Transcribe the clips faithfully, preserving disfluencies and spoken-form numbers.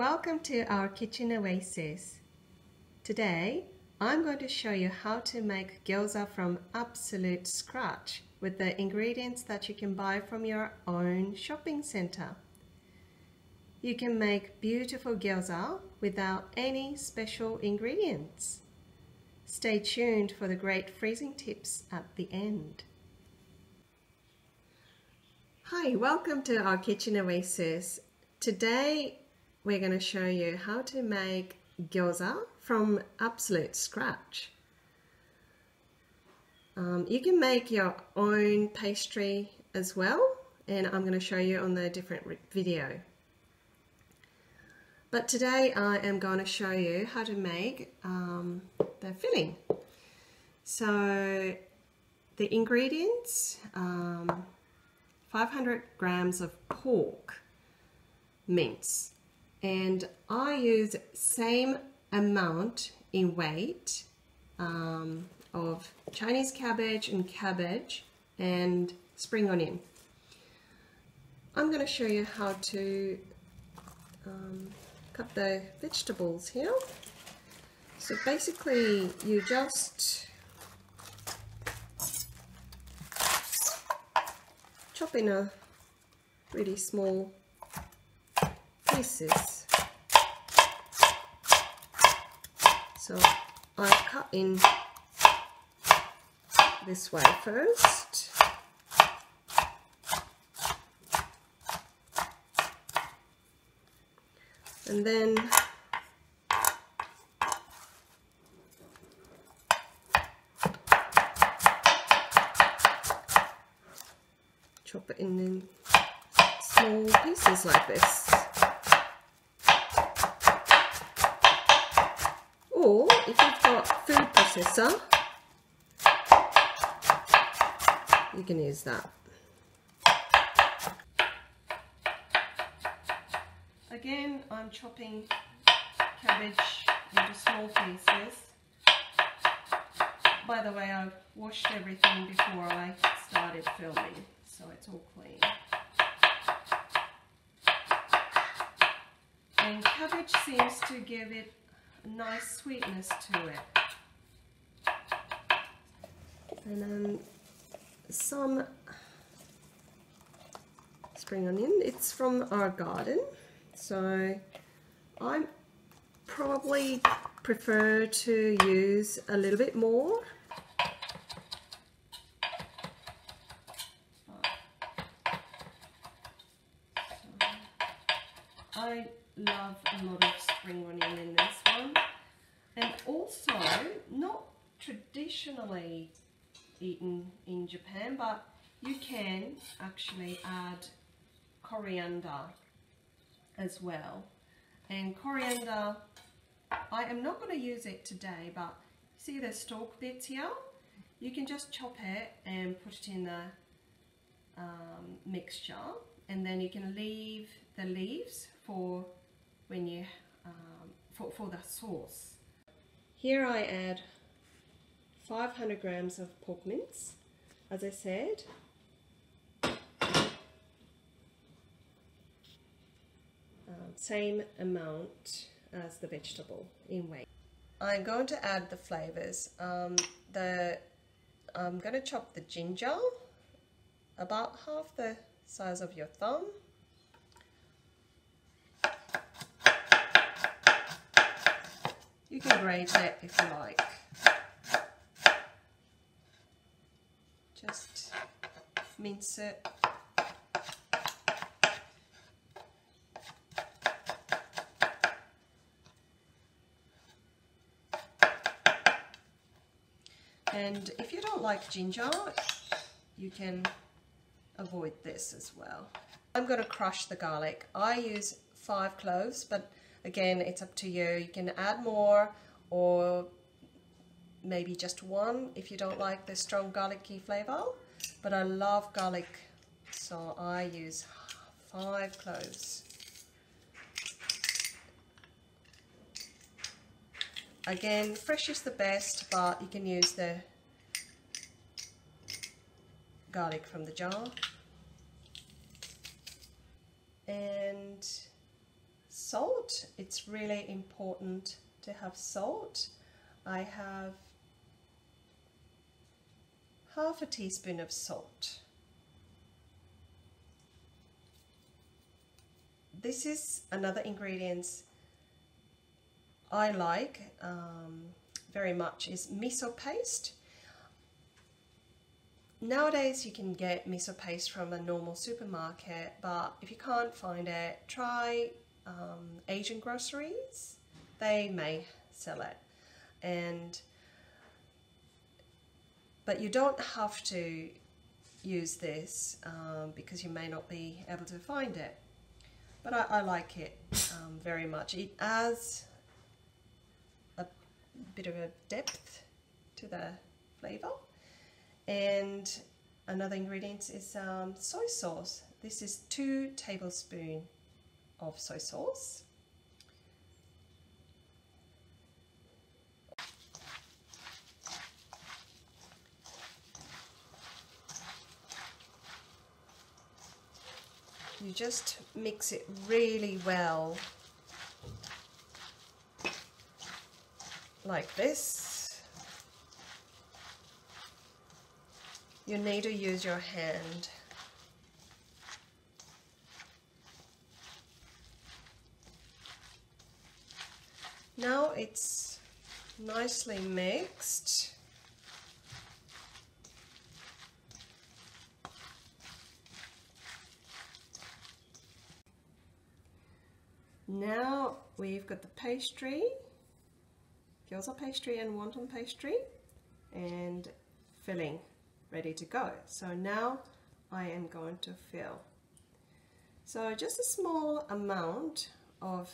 Welcome to Our Kitchen Oasis. Today I'm going to show you how to make gyoza from absolute scratch with the ingredients that you can buy from your own shopping center. You can make beautiful gyoza without any special ingredients. Stay tuned for the great freezing tips at the end. Hi, welcome to Our Kitchen Oasis. Today we're going to show you how to make gyoza from absolute scratch. Um, you can make your own pastry as well, and I'm going to show you on the different video. But today I am going to show you how to make um, the filling. So the ingredients, um, five hundred grams of pork mince, and I use same amount in weight um, of Chinese cabbage and cabbage and spring onion. I'm going to show you how to um, cut the vegetables here. So basically you just chop in a really small pieces. So I cut in this way first. And then chop it in small pieces like this. Or if you've got food processor, you can use that. Again, I'm chopping cabbage into small pieces. By the way, I've washed everything before I started filming, so it's all clean. And cabbage seems to give it a nice sweetness to it. And um, some spring onion. It's from our garden. So I probably prefer to use a little bit more. I love a lot of spring onion in this one, and also not traditionally eaten in Japan, but you can actually add coriander as well. And coriander, I am not going to use it today, but see the stalk bits here? You can just chop it and put it in the um, mixture, and then you can leave the leaves for when you um, for, for the sauce. Here I add five hundred grams of pork mince, as I said. Same amount as the vegetable in weight. I'm going to add the flavors. Um, the I'm going to chop the ginger, about half the size of your thumb. You can grate it if you like. Just mince it. And if you don't like ginger, you can avoid this as well. I'm going to crush the garlic. I use five cloves, but again, it's up to you. You can add more, or maybe just one if you don't like the strong garlicky flavor. But I love garlic, so I use five cloves. Again, fresh is the best, but you can use the garlic from the jar. And salt. It's really important to have salt. I have half a teaspoon of salt. This is another ingredient I like um, very much, is miso paste. Nowadays you can get miso paste from a normal supermarket, but if you can't find it, try um, Asian groceries. They may sell it, and but you don't have to use this um, because you may not be able to find it. But I, I like it um, very much. It adds a bit of a depth to the flavour. And another ingredient is um, soy sauce. This is two tablespoons of soy sauce. You just mix it really well, like this. You need to use your hand. Now it's nicely mixed. Now we've got the pastry, gyoza pastry and wonton pastry, and filling ready to go. So now I am going to fill. So just a small amount of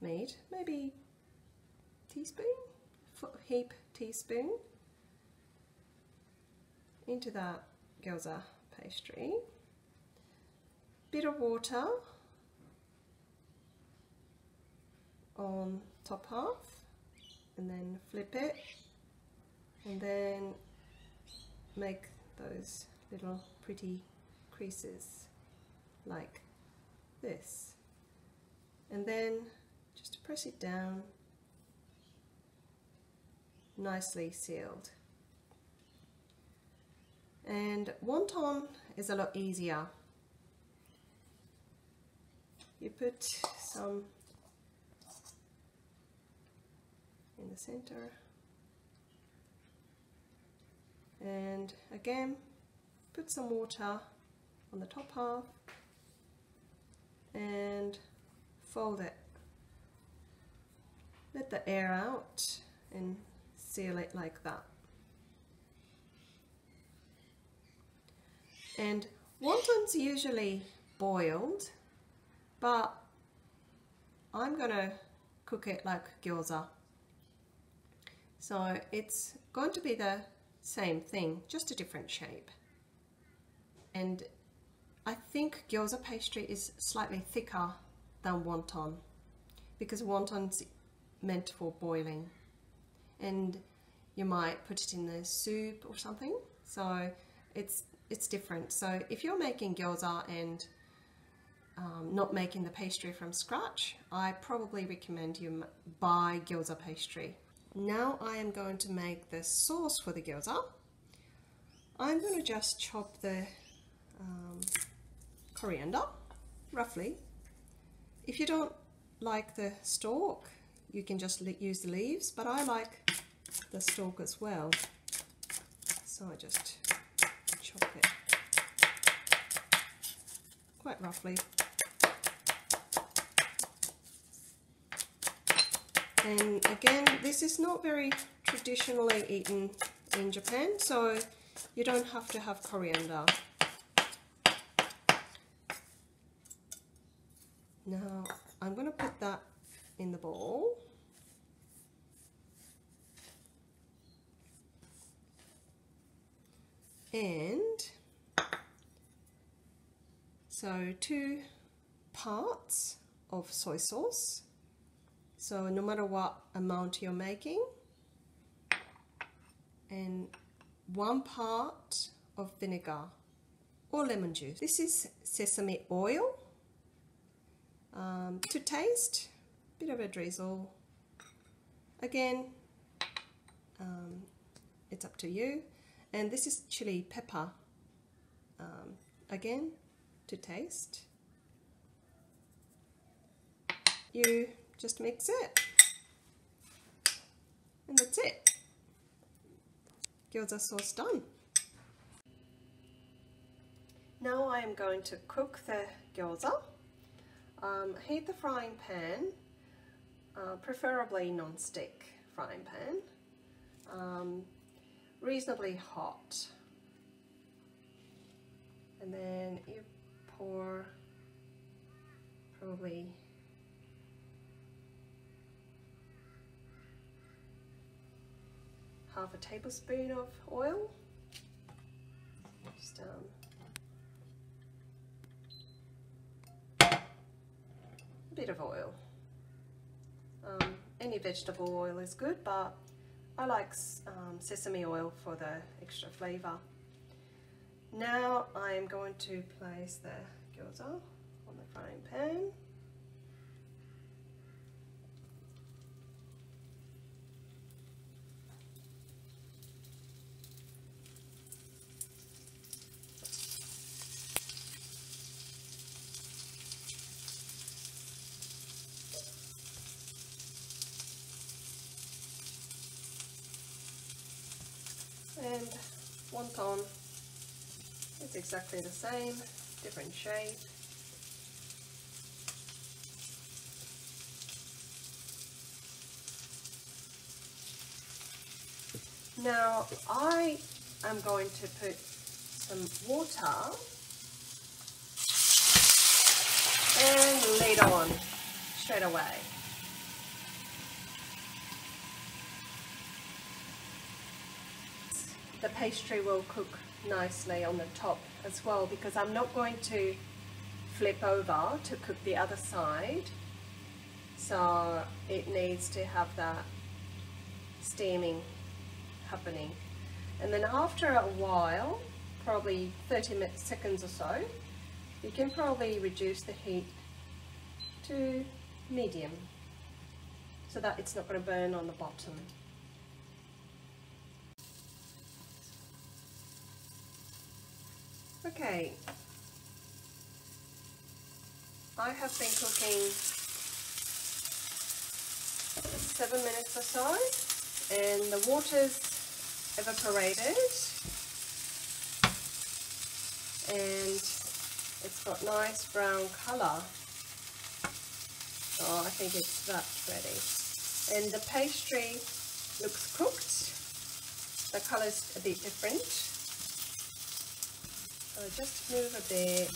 meat, maybe teaspoon, heap teaspoon, into that gyoza pastry. Bit of water on top half, and then flip it, and then make those little pretty creases like this, and then just press it down, nicely sealed. And wonton is a lot easier. You put some in the center, and again put some water on the top half and fold it, let the air out, and seal it like that. And wontons usually boiled, but I'm gonna cook it like gyoza. So it's going to be the same thing, just a different shape. And I think gyoza pastry is slightly thicker than wonton, because wonton's meant for boiling. And you might put it in the soup or something, so it's, it's different. So if you're making gyoza and um, not making the pastry from scratch, I probably recommend you buy gyoza pastry. Now I am going to make the sauce for the gyoza. I'm going to just chop the um, coriander, roughly. If you don't like the stalk, you can just use the leaves, but I like the stalk as well. So I just chop it quite roughly. And again, this is not very traditionally eaten in Japan, so you don't have to have coriander. Now I'm going to put that in the bowl. And so two parts of soy sauce. So no matter what amount you're making, and one part of vinegar or lemon juice. This is sesame oil, Um, to taste, bit of a drizzle. Again, um, it's up to you. And this is chili pepper. Um, again, to taste. You just mix it. And that's it. Gyoza sauce done. Now I am going to cook the gyoza. Um, heat the frying pan, uh, preferably non-stick frying pan, um, reasonably hot. And then you pour probably half a tablespoon of oil. Just, um, a bit of oil. Um, any vegetable oil is good, but I like um, sesame oil for the extra flavor. Now I am going to place the gyoza on the frying pan. And wonton, it's exactly the same, different shape. Now I am going to put some water and lid on straight away. The pastry will cook nicely on the top as well, because I'm not going to flip over to cook the other side, so it needs to have that steaming happening. And then after a while, probably thirty seconds or so, you can probably reduce the heat to medium so that it's not going to burn on the bottom. Okay, I have been cooking seven minutes or so, and the water's evaporated, and it's got nice brown colour, so I think it's that ready. And the pastry looks cooked, the colour's a bit different. So just move a bit.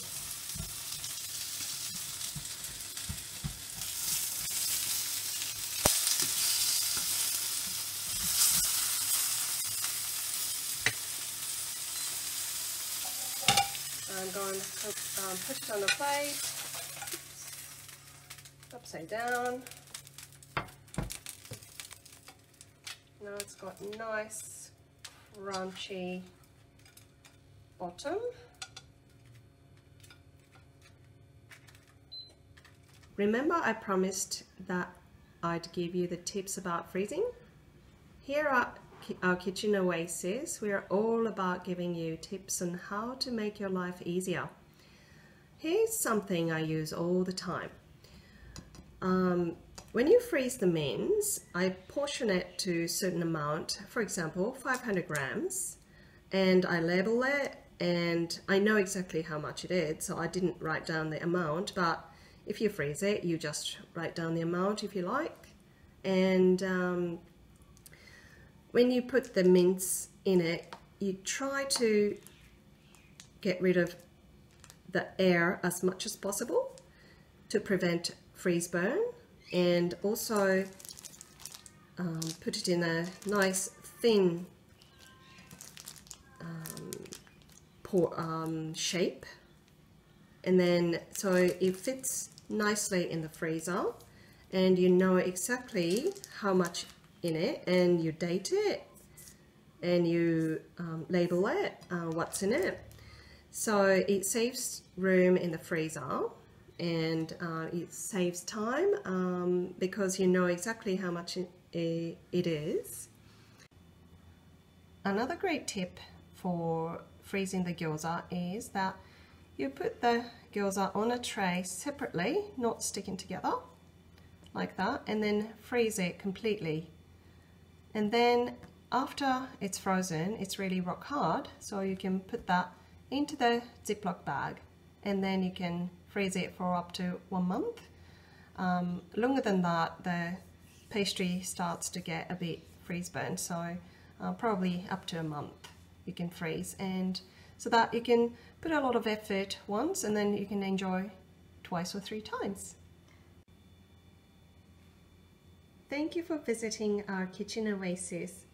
I'm going to cook, um, put it on the plate, upside down. Now it's got nice crunchy bottom. Remember, I promised that I'd give you the tips about freezing? Here at Our Kitchen Oasis, we are all about giving you tips on how to make your life easier. Here's something I use all the time. Um, when you freeze the mince, I portion it to a certain amount, for example, five hundred grams, and I label it, and I know exactly how much it is, so I didn't write down the amount, but if you freeze it, you just write down the amount if you like. And um, when you put the mince in it, you try to get rid of the air as much as possible to prevent freeze burn, and also um, put it in a nice thin um, pour, um, shape, and then so it fits nicely in the freezer, and you know exactly how much in it, and you date it, and you um, label it, uh, what's in it, so it saves room in the freezer. and uh, it saves time um, because you know exactly how much it is. Another great tip for freezing the gyoza is that you put the gyoza on a tray separately, not sticking together, like that, and then freeze it completely. And then after it's frozen, it's really rock hard, so you can put that into the Ziploc bag, and then you can freeze it for up to one month. Um, longer than that, the pastry starts to get a bit freeze burnt, so uh, probably up to a month you can freeze, and so that you can put a lot of effort once and then you can enjoy twice or three times. Thank you for visiting our Kitchen Oasis.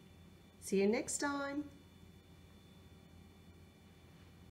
See you next time.